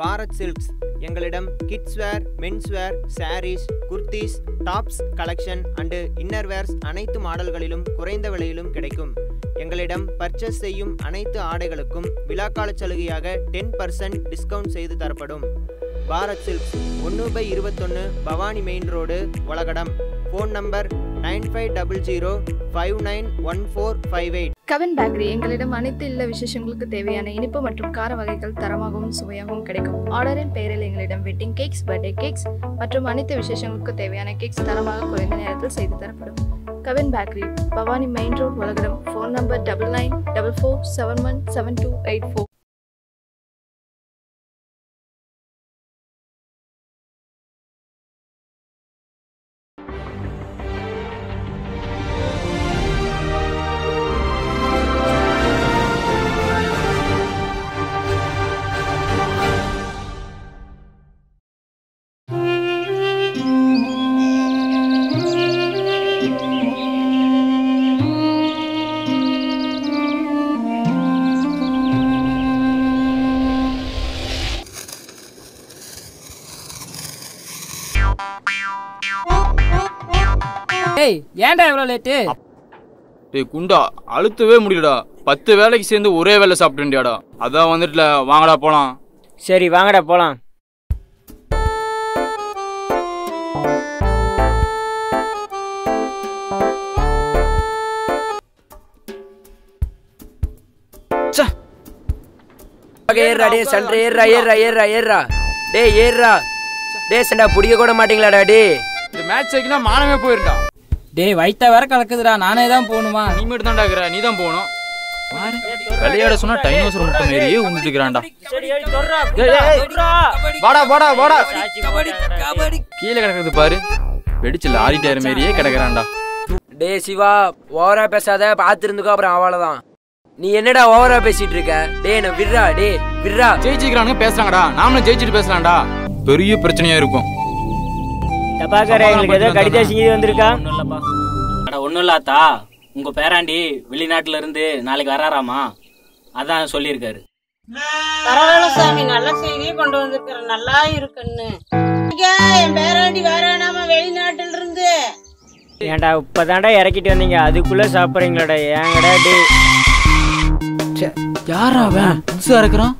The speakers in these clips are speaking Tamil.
Bharat Silks, Youngaladam, Kitswear, Men'swear, Sarees, Kurtis, Tops collection and Innerwares அனைத்து மாடல்களிலும் குறைந்த விலையிலும் கிடைக்கும். எங்களிடம் பர்ச்சேஸ் செய்யும் அனைத்து ஆடைகளுக்கும் விலாக்கால சலுகையாக 10% டிஸ்கவுண்ட் செய்து தரப்படும். Bharat Silks 1/21 Bhavani main road வலகடம். Phone number 9500591458. Kavin Bagri, எங்களிடம் அனைத்து இல்ல விசேஷங்களுக்கு தேவையான இனிப்பு மற்றும் கார வகைகள் தரமாகவும் சுவையாகவும் கிடைக்கும். ஆர்டரின் பேரில் எங்களிடம் வெட்டிங் கேக்ஸ், பர்த்டே கேக்ஸ் மற்றும் அனைத்து விசேஷங்களுக்கு தேவையான கேக்ஸ் தரமாக குறைந்த நேரத்தில் செய்து தரப்படும். Kavin Bagri, Bhavani main road வலகடம். Phone number 9944717284. Hey, ஏன்டா இவ்ளோ லேட்? டேய் குண்டா, அழுத்தவே முடியலடா. 10 வேளைக்கு சேர்ந்து ஒரே வேளை சாப்பிட்டுண்டியாடா. அதான் வந்துட்டல, வாங்கடா போலாம். சரி, வாங்கடா போலாம். சா. அங்கே ஏறடா டேய், சென்டர் ஏறடா. டேய் ஏறடா. டேய் செண்டா புடிக்க கூட மாட்டீங்களாடா டேய். இந்த மேட்ச் ஏக்கினா மானமே போயிரடா. டேய் வைத்தா வேற கலக்குதுடா, நானே தான் போணுமா? நீ மட்டும் தான்டாக்குற, நீ தான் போணும். பாரு விளையாட சொன்னா டைனோசர் முட்டை மேரியே உண்டிட்டிக்கறான்டா. சரி ஏய் தொறடா. டேய் வாடா. கபடி கீழ கிடக்குது பாரு. வெடிச்சு லாரி டயர் மேரியே கிடக்குறான்டா. டேய் சிவா ஓவரா பேசாத, பாத்துிருந்துக்கோ அப்புறம் அவ்வளவுதான். நீ என்னடா ஓவரா பேசிட்டு இருக்க? டேய் நான் விர்ரா டேய் விர்ரா. ஜெயிச்சிக்கறானுங்க பேசுறாங்கடா, நாமளே ஜெயிச்சிட்டு பேசலாம்டா. பெரிய பிரச்சனையா இருக்கும். தபாகரே உங்களுக்கு ஏதோ கடிதா சீங்கி வந்திருக்கா? அட ஒண்ணும் இல்லாதா, உங்க பேராண்டி வெளிநாட்டுல இருந்து நாளைக்கு வராராமா, அதான் சொல்லியிருக்காரு. பரவாயில்ல சாமி, நல்ல செய்தியை கொண்டு வந்திருக்கிற, நல்லா இருக்குன்னு. என் பேராண்டி வரானாமா வெளிநாட்டுல இருந்து. ஏண்டா இப்பதான்டா இறக்கிட்டு வந்தீங்க, அதுக்குள்ள சாப்பிடுறீங்களாடா? ஏங்கடா டேய், யாரா அவன் புதுசா இருக்கிறான்?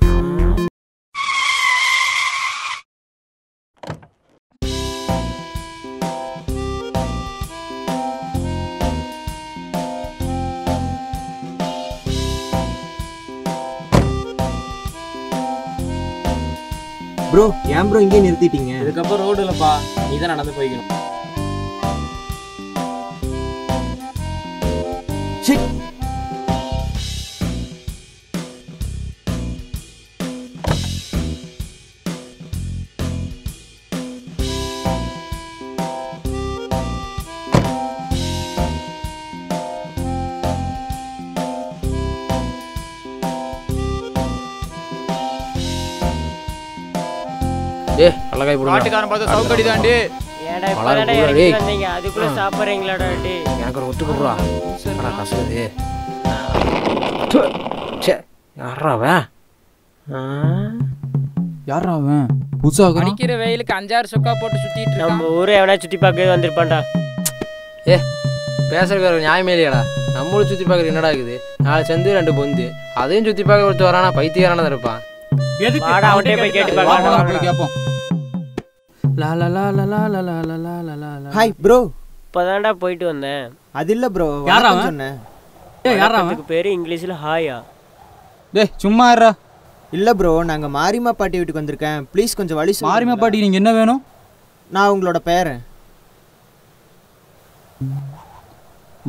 Bro, ஏன் bro இங்கே நிறுத்திட்டீங்க? இதுக்கப்புறம் ரோடு இல்லப்பா, நீ தான் நடந்து போய்க்கணும். சிக் டேய் அலகாய் போடுடா, ஆட்டுகாரன் பார்த்தா சவுக்கடி தான் டேய். ஏடா இப்படா டேய் வந்தீங்க, அதுக்குள்ள சாப்பிறீங்களாடா டேய்? எனக்கு ஒத்து குடுறா அட காசு டேய். சே யாரவன் புதுசா அடிக்கிற வெயிலுக்கு 5-6 சொக்கா போட்டு சுத்திட்டு இருக்கான். நம்ம ஊரே எவனா சுத்தி பார்க்க வந்திருப்பான்டா. ஏ பேசறதுக்கு நியாயமே இல்லடா, நம்மள சுத்தி பார்க்க என்னடா இருக்குது? நாளை செந்து 2 பொந்து அதையும் சுத்தி பார்க்க ஒருத்த வரானா பைத்தியக்காரனா இருப்பான். எதுக்கு வாடா அவட்டே போய் கேட்டு பார்க்கலாம், கேப்போம். லா லா லா லா லா லா லா. ஹாய் bro, பதாண்டா போயிட்டு வந்தேன். அது இல்ல bro, யாரவன் சொன்னே? டேய் யாரவன்? அதுக்கு பேரு இங்கிலீஷ்ல ஹாயா? டேய் சும்மா இருடா. இல்ல bro, நாங்க மாரிமா பாட்டி வீட்டுக்கு வந்திருக்கேன், ப்ளீஸ் கொஞ்சம் வழி சொல்லுங்க. மாரிமா பாட்டி நீங்க என்ன வேணும்? நான் உங்களோட பேர்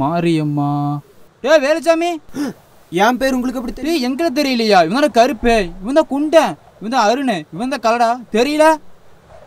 மாரியம்மா. டேய் வேலுசாமி, என் பேர் உங்களுக்கு எப்படி தெரியும்? எங்களுக்கு தெரியலையா? இவன் தான் கருப்பு, இவன் தான் குண்டன், இவன் தான் அருண், இவன் தான் கலடா. தெரியல,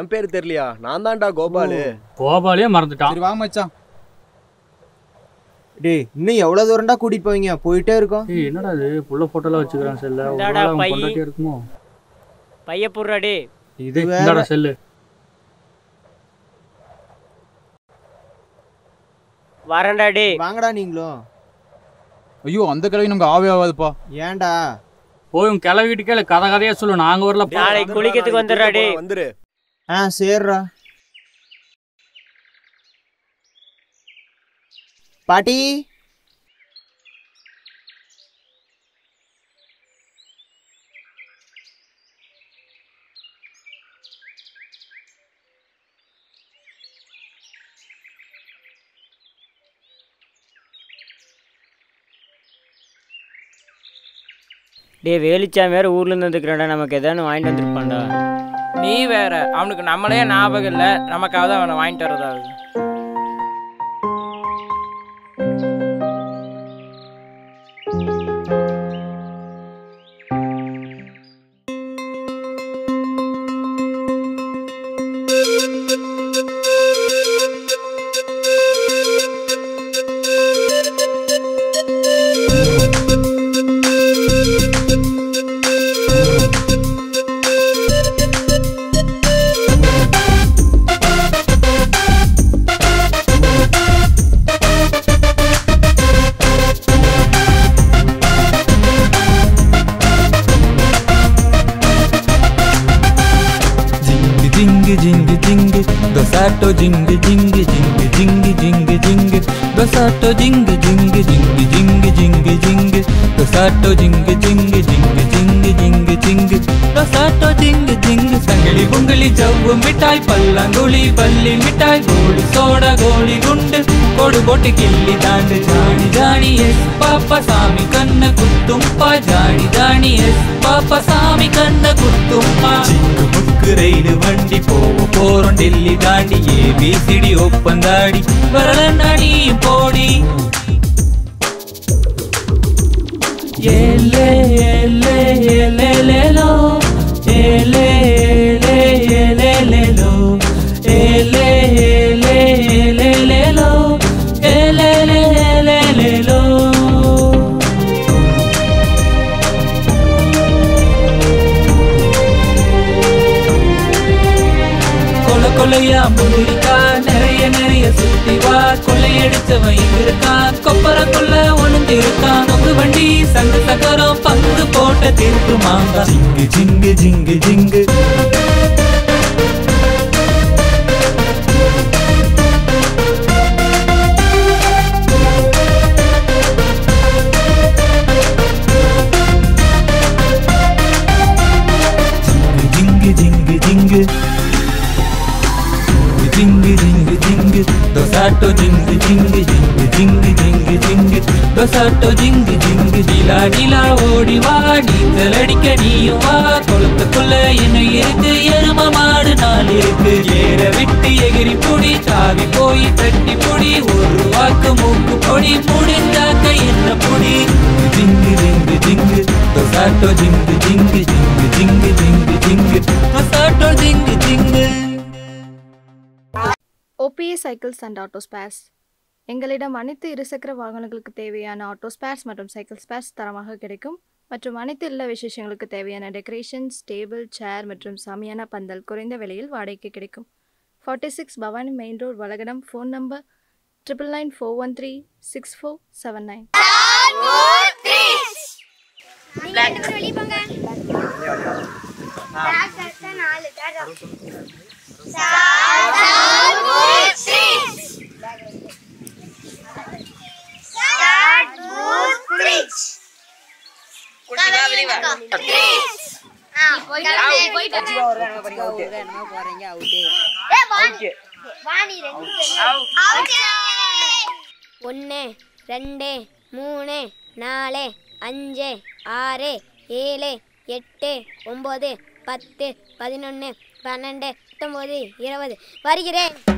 En per therliya? Naan daanda Gopal. Gopaliye marandutan. Seri va macha. Hey, inna evlo thoranda koodit povinga? Poite irukom. Hey, enna da idu pulla photo la vechikiran sella. Enna pondati irukumo? Paiya purra de. Idu enna da sell. Varanda de. Vaangada neengalo. Ayyo, andha kalavi namukku aavayavadpa. Yenda? Poi un kalavi vittu kela kada kadaiya sollu naanga varala. Naalai kulikethukku vandurra de. Vanduru. Ah, serra. Paati. Hey, Velucham, where are you from? We are not going to wine. You are. I am not going to wine. We are Killi dandi dani dani yes papa sami kanna kuttumpa dani dani yes papa sami kanna kuttumpa chinnu mukkureinu vandi povu poron delli dandi abcd oppandadi varalanna ni podi ele ele ele lelo ele ele ele lelo ele ele ele lelo கொலையா முழுரிக்கா நிறைய நிறைய சுத்திவா கொள்ளையடிச்சவன் இருக்கான் கொப்பர கொள்ள ஒழுங்கு இருக்கான் நொங்கு வண்டி சங்கு சக்கரம் பங்கு போட்ட தீர்ப்பு மாங்கா ஜிங்கு ஜிங்கு ஜிங்கு ஜிங்கு Dosato jing jing jing jing jing jing Dosato jing jing dila dila odi va needal adikka neeyum va kolukkulla enna irukku eruma maadu naal irukku yera vittu egiri pudi taavi poi tatti pudi oru vaakku mookku podi pudinda kai enna pudi jing jing jing dosato jing jing jing jing jing dosato jing jing OPA Cycles and Auto Spares. எங்களிடம் அனைத்து இருசக்கர வாகனங்களுக்கு தேவையான ஆட்டோ ஸ்பேர்ஸ் மற்றும் சைக்கிள் ஸ்பேர்ஸ் தரமாக கிடைக்கும் மற்றும் அனைத்து இல்ல விசேஷங்களுக்கு தேவையான டெக்கரேஷன்ஸ் டேபிள் சேர் மற்றும் சாமியான பந்தல் குறைந்த விலையில் வாடகைக்கு கிடைக்கும் 46 Bhavani main road வலகடம் phone number 99436479 Six. Start move bridge. Kursi ka bridge. हाँ कोई तो out है ना बोलेंगे out है. ये वानी रहेंगे out है. उन्ने रंडे मूने नाले अंजे आरे येले येट्टे उम्बोधे पत्ते पदिनोंने पानंडे तमोधे येरवधे वारी किरे